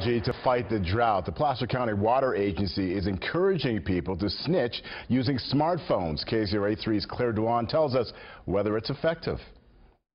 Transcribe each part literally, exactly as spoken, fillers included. To fight the drought, the Placer County Water Agency is encouraging people to snitch using smartphones. K C R A three's Claire Duan tells us whether it's effective.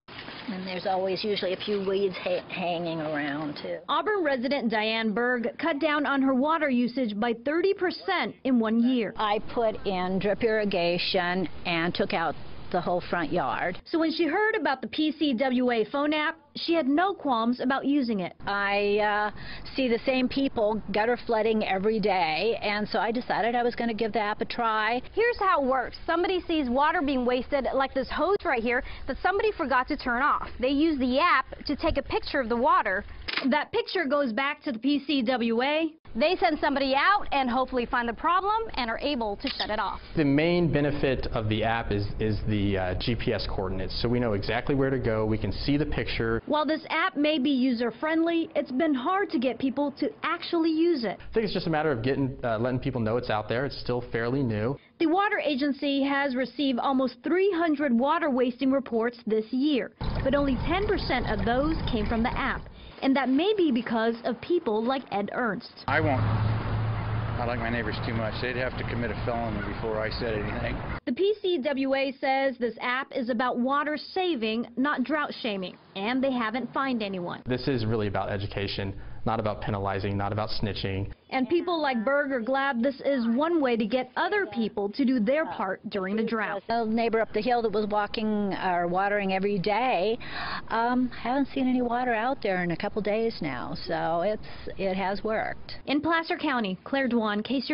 And there's always usually a few weeds ha hanging around, too. Auburn resident Diane Berg cut down on her water usage by thirty percent in one year. I put in drip irrigation and took out the whole front yard. So when she heard about the P C W A phone app, she had no qualms about using it. I uh, see the same people gutter flooding every day, and so I decided I was going to give the app a try. Here's how it works. Somebody sees water being wasted, like this hose right here, that somebody forgot to turn off. They use the app to take a picture of the water. That picture goes back to the P C W A. They send somebody out and hopefully find the problem and are able to shut it off. The main benefit of the app is, is the uh, G P S coordinates, so we know exactly where to go. We can see the picture. While this app may be user-friendly, it's been hard to get people to actually use it. I think it's just a matter of getting, uh, letting people know it's out there. It's still fairly new. The water agency has received almost three hundred water wasting reports this year, but only ten percent of those came from the app. And that may be because of people like Ed Ernst. I won't. I like my neighbors too much. They'd have to commit a felony before I said anything. The P C W A says this app is about water saving, not drought shaming, and they haven't fined anyone. This is really about education, not about penalizing, not about snitching. And people like Berg are glad this is one way to get other people to do their part during the drought. The neighbor up the hill that was walking or watering every day, um, haven't seen any water out there in a couple days now, so it's it has worked. In Placer County, Claire Duan, K C R A.